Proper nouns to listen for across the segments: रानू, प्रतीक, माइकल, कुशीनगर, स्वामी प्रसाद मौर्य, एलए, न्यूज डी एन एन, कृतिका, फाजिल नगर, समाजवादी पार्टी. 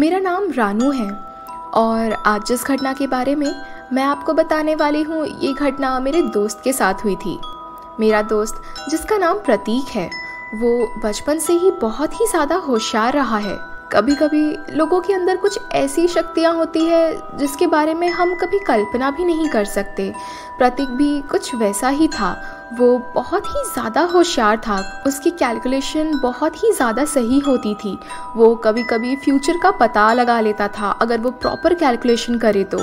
मेरा नाम रानू है और आज जिस घटना के बारे में मैं आपको बताने वाली हूँ, ये घटना मेरे दोस्त के साथ हुई थी। मेरा दोस्त जिसका नाम प्रतीक है, वो बचपन से ही बहुत ही ज़्यादा होशियार रहा है। कभी कभी लोगों के अंदर कुछ ऐसी शक्तियाँ होती है जिसके बारे में हम कभी कल्पना भी नहीं कर सकते। प्रतीक भी कुछ वैसा ही था। वो बहुत ही ज़्यादा होशियार था, उसकी कैलकुलेशन बहुत ही ज़्यादा सही होती थी। वो कभी कभी फ्यूचर का पता लगा लेता था अगर वो प्रॉपर कैलकुलेशन करे तो,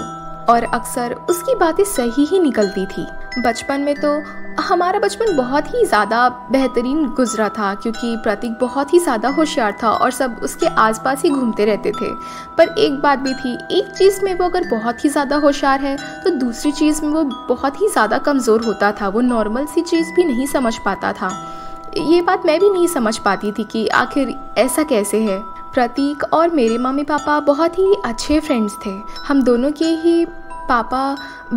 और अक्सर उसकी बातें सही ही निकलती थी। बचपन में तो हमारा बचपन बहुत ही ज़्यादा बेहतरीन गुजरा था, क्योंकि प्रतीक बहुत ही ज़्यादा होशियार था और सब उसके आसपास ही घूमते रहते थे। पर एक बात भी थी, एक चीज़ में वो अगर बहुत ही ज़्यादा होशियार है तो दूसरी चीज़ में वो बहुत ही ज़्यादा कमज़ोर होता था। वो नॉर्मल सी चीज़ भी नहीं समझ पाता था। ये बात मैं भी नहीं समझ पाती थी कि आखिर ऐसा कैसे है। प्रतीक और मेरे मम्मी पापा बहुत ही अच्छे फ्रेंड्स थे। हम दोनों के ही पापा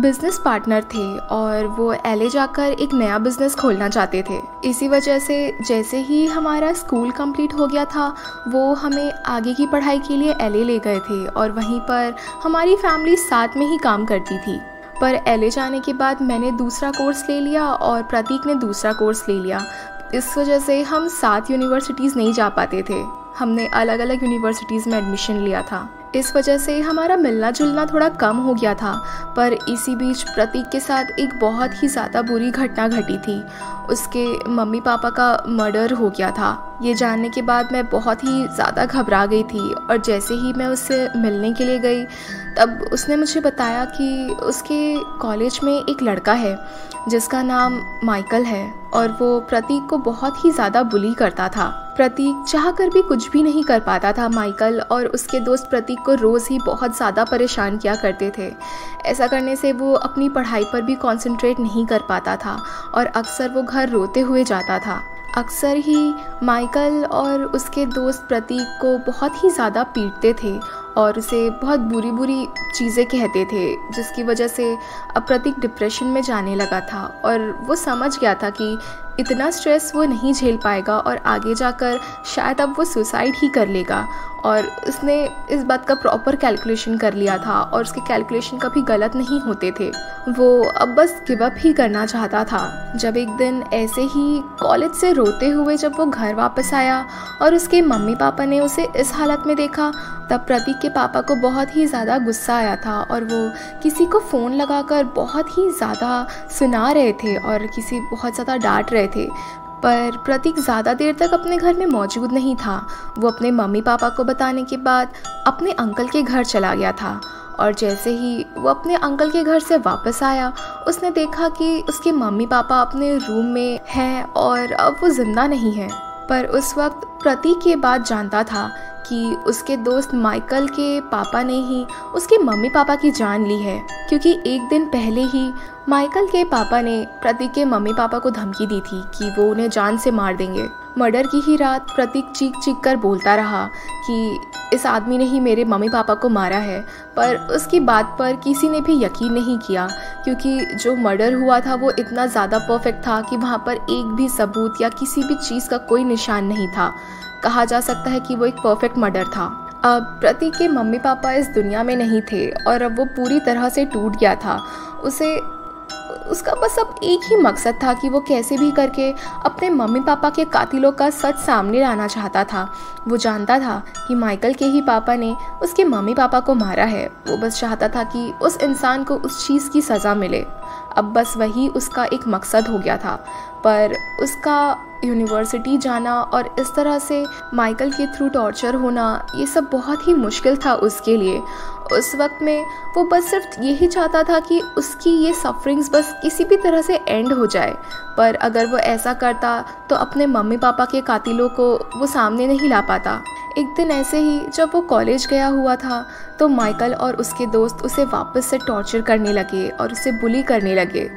बिज़नेस पार्टनर थे और वो एलए जाकर एक नया बिज़नेस खोलना चाहते थे। इसी वजह से जैसे ही हमारा स्कूल कंप्लीट हो गया था, वो हमें आगे की पढ़ाई के लिए एलए ले गए थे और वहीं पर हमारी फैमिली साथ में ही काम करती थी। पर एलए जाने के बाद मैंने दूसरा कोर्स ले लिया और प्रतीक ने दूसरा कोर्स ले लिया। इस वजह से हम 7 यूनिवर्सिटीज़ नहीं जा पाते थे। हमने अलग अलग यूनिवर्सिटीज़ में एडमिशन लिया था। इस वजह से हमारा मिलना जुलना थोड़ा कम हो गया था। पर इसी बीच प्रतीक के साथ एक बहुत ही ज़्यादा बुरी घटना घटी थी। उसके मम्मी पापा का मर्डर हो गया था। ये जानने के बाद मैं बहुत ही ज़्यादा घबरा गई थी और जैसे ही मैं उससे मिलने के लिए गई, तब उसने मुझे बताया कि उसके कॉलेज में एक लड़का है जिसका नाम माइकल है और वो प्रतीक को बहुत ही ज़्यादा बुली करता था। प्रतीक चाहकर भी कुछ भी नहीं कर पाता था। माइकल और उसके दोस्त प्रतीक को रोज़ ही बहुत ज़्यादा परेशान किया करते थे। ऐसा करने से वो अपनी पढ़ाई पर भी कॉन्सेंट्रेट नहीं कर पाता था और अक्सर वो घर रोते हुए जाता था। अक्सर ही माइकल और उसके दोस्त प्रतीक को बहुत ही ज़्यादा पीटते थे और उसे बहुत बुरी बुरी चीज़ें कहते थे, जिसकी वजह से अब प्रतीक डिप्रेशन में जाने लगा था और वो समझ गया था कि इतना स्ट्रेस वो नहीं झेल पाएगा और आगे जाकर शायद अब वो सुसाइड ही कर लेगा। और उसने इस बात का प्रॉपर कैलकुलेशन कर लिया था और उसके कैलकुलेशन कभी गलत नहीं होते थे। वो अब बस गिव अप ही करना चाहता था। जब एक दिन ऐसे ही कॉलेज से रोते हुए जब वो घर वापस आया और उसके मम्मी पापा ने उसे इस हालत में देखा, तब प्रतीक के पापा को बहुत ही ज़्यादा गुस्सा आया था और वो किसी को फ़ोन लगाकर बहुत ही ज़्यादा सुना रहे थे और किसी बहुत ज़्यादा डांट रहे थे। पर प्रतीक ज़्यादा देर तक अपने घर में मौजूद नहीं था। वो अपने मम्मी पापा को बताने के बाद अपने अंकल के घर चला गया था और जैसे ही वो अपने अंकल के घर से वापस आया, उसने देखा कि उसके मम्मी पापा अपने रूम में हैं और अब वो ज़िंदा नहीं हैं। पर उस वक्त प्रतीक ये बात जानता था कि उसके दोस्त माइकल के पापा ने ही उसके मम्मी पापा की जान ली है, क्योंकि एक दिन पहले ही माइकल के पापा ने प्रतीक के मम्मी पापा को धमकी दी थी कि वो उन्हें जान से मार देंगे। मर्डर की ही रात प्रतीक चीख चीख कर बोलता रहा कि इस आदमी ने ही मेरे मम्मी पापा को मारा है। पर उसकी बात पर किसी ने भी यकीन नहीं किया, क्योंकि जो मर्डर हुआ था वो इतना ज़्यादा परफेक्ट था कि वहाँ पर एक भी सबूत या किसी भी चीज़ का कोई निशान नहीं था। कहा जा सकता है कि वो एक परफेक्ट मर्डर था। अब प्रतीक के मम्मी पापा इस दुनिया में नहीं थे और अब वो पूरी तरह से टूट गया था। उसका बस अब एक ही मकसद था कि वो कैसे भी करके अपने मम्मी पापा के कातिलों का सच सामने लाना चाहता था। वो जानता था कि माइकल के ही पापा ने उसके मम्मी पापा को मारा है। वो बस चाहता था कि उस इंसान को उस चीज़ की सज़ा मिले। अब बस वही उसका एक मकसद हो गया था। पर उसका यूनिवर्सिटी जाना और इस तरह से माइकल के थ्रू टॉर्चर होना, ये सब बहुत ही मुश्किल था उसके लिए। उस वक्त में वो बस सिर्फ यही चाहता था कि उसकी ये सफ़रिंग्स बस किसी भी तरह से एंड हो जाए। पर अगर वो ऐसा करता तो अपने मम्मी पापा के कातिलों को वो सामने नहीं ला पाता। एक दिन ऐसे ही जब वो कॉलेज गया हुआ था, तो माइकल और उसके दोस्त उसे वापस से टॉर्चर करने लगे और उसे बुली करने लगे।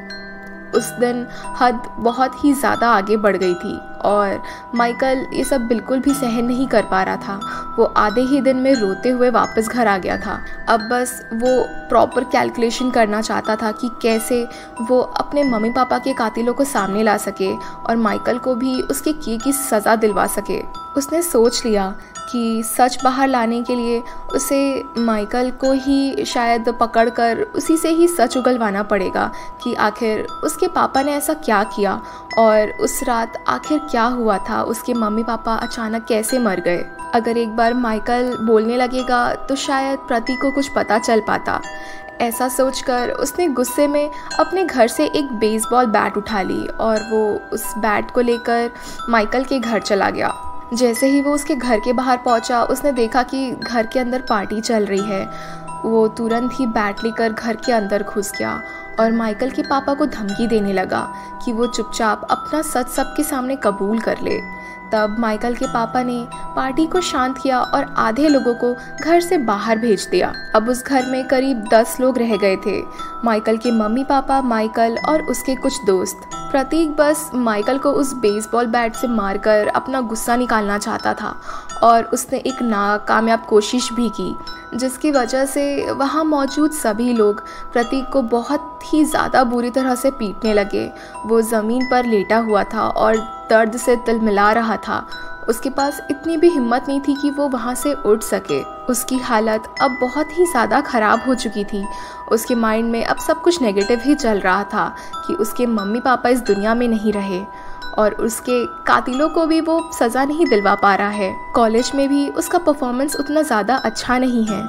उस दिन हद बहुत ही ज़्यादा आगे बढ़ गई थी और माइकल ये सब बिल्कुल भी सहन नहीं कर पा रहा था। वो आधे ही दिन में रोते हुए वापस घर आ गया था। अब बस वो प्रॉपर कैलकुलेशन करना चाहता था कि कैसे वो अपने मम्मी पापा के कातिलों को सामने ला सके और माइकल को भी उसके किए की सज़ा दिलवा सके। उसने सोच लिया कि सच बाहर लाने के लिए उसे माइकल को ही शायद पकड़कर उसी से ही सच उगलवाना पड़ेगा कि आखिर उसके पापा ने ऐसा क्या किया और उस रात आखिर क्या हुआ था, उसके मम्मी पापा अचानक कैसे मर गए। अगर एक बार माइकल बोलने लगेगा तो शायद प्रतीक को कुछ पता चल पाता। ऐसा सोचकर उसने गुस्से में अपने घर से एक बेसबॉल बैट उठा ली और वो उस बैट को लेकर माइकल के घर चला गया। जैसे ही वो उसके घर के बाहर पहुंचा, उसने देखा कि घर के अंदर पार्टी चल रही है। वो तुरंत ही बैट लेकर घर के अंदर घुस गया और माइकल के पापा को धमकी देने लगा कि वो चुपचाप अपना सच सबके सामने कबूल कर ले। तब माइकल के पापा ने पार्टी को शांत किया और आधे लोगों को घर से बाहर भेज दिया। अब उस घर में करीब 10 लोग रह गए थे, माइकल के मम्मी पापा, माइकल और उसके कुछ दोस्त। प्रतीक बस माइकल को उस बेसबॉल बैट से मारकर अपना गुस्सा निकालना चाहता था और उसने एक नाकामयाब कोशिश भी की, जिसकी वजह से वहाँ मौजूद सभी लोग प्रतीक को बहुत ही ज़्यादा बुरी तरह से पीटने लगे। वो ज़मीन पर लेटा हुआ था और दर्द से तिलमिला रहा था। उसके पास इतनी भी हिम्मत नहीं थी कि वो वहाँ से उठ सके। उसकी हालत अब बहुत ही ज़्यादा ख़राब हो चुकी थी। उसके माइंड में अब सब कुछ नेगेटिव ही चल रहा था कि उसके मम्मी पापा इस दुनिया में नहीं रहे और उसके कातिलों को भी वो सज़ा नहीं दिलवा पा रहा है। कॉलेज में भी उसका परफॉर्मेंस उतना ज़्यादा अच्छा नहीं है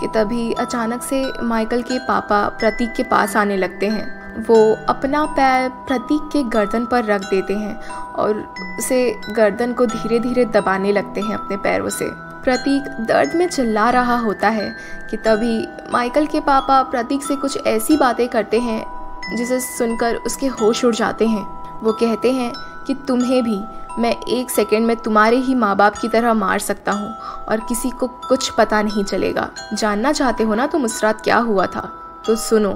कि तभी अचानक से माइकल के पापा प्रतीक के पास आने लगते हैं। वो अपना पैर प्रतीक के गर्दन पर रख देते हैं और उसे गर्दन को धीरे धीरे दबाने लगते हैं अपने पैरों से। प्रतीक दर्द में चिल्ला रहा होता है कि तभी माइकल के पापा प्रतीक से कुछ ऐसी बातें करते हैं जिसे सुनकर उसके होश उड़ जाते हैं। वो कहते हैं कि तुम्हें भी मैं एक सेकेंड में तुम्हारे ही माँ बाप की तरह मार सकता हूँ और किसी को कुछ पता नहीं चलेगा। जानना चाहते हो ना तुम उस रात क्या हुआ था? तो सुनो,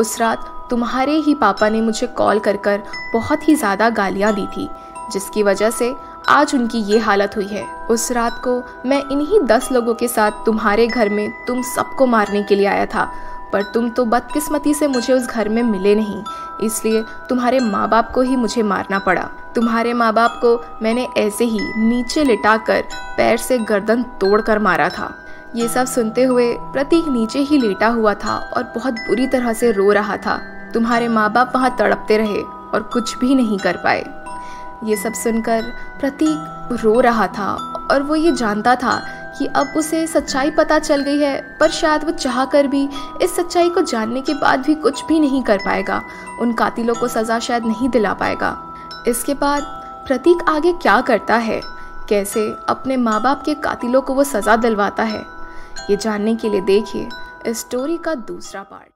उस रात तुम्हारे ही पापा ने मुझे कॉल कर कर बहुत ही ज़्यादा गालियाँ दी थी, जिसकी वजह से आज उनकी ये हालत हुई है। उस रात को मैं इन्हीं 10 लोगों के साथ तुम्हारे घर में तुम सबको मारने के लिए आया था, पर तुम तो बदकिस्मती से मुझे उस घर में मिले नहीं, इसलिए तुम्हारे माँ बाप को ही मुझे मारना पड़ा। तुम्हारे माँ बाप को मैंने ऐसे ही नीचे लिटा कर पैर से गर्दन तोड़ कर मारा था। ये सब सुनते हुए प्रतीक नीचे ही लेटा हुआ था और बहुत बुरी तरह से रो रहा था। तुम्हारे माँ बाप वहाँ तड़पते रहे और कुछ भी नहीं कर पाए। ये सब सुनकर प्रतीक रो रहा था और वो ये जानता था कि अब उसे सच्चाई पता चल गई है, पर शायद वो चाह कर भी इस सच्चाई को जानने के बाद भी कुछ भी नहीं कर पाएगा, उन कातिलों को सज़ा शायद नहीं दिला पाएगा। इसके बाद प्रतीक आगे क्या करता है, कैसे अपने माँ बाप के कातिलों को वो सज़ा दिलवाता है, ये जानने के लिए देखिए इस स्टोरी का दूसरा पार्ट।